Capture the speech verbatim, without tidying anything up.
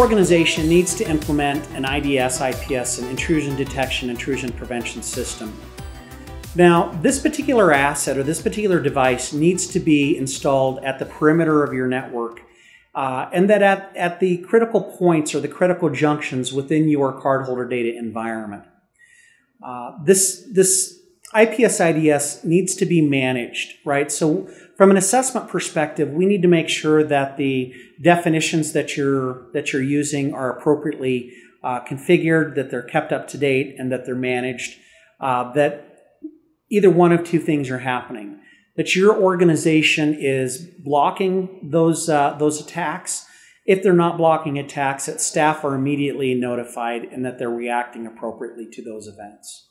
organization needs to implement an I D S I P S, an intrusion detection, intrusion prevention system. Now, this particular asset or this particular device needs to be installed at the perimeter of your network, uh, and that at, at the critical points or the critical junctions within your cardholder data environment. Uh, this, this I P S I D S needs to be managed, right? So from an assessment perspective, we need to make sure that the definitions that you're, that you're using are appropriately uh, configured, that they're kept up to date, and that they're managed, uh, that either one of two things are happening. That your organization is blocking those, uh, those attacks. If they're not blocking attacks, that staff are immediately notified and that they're reacting appropriately to those events.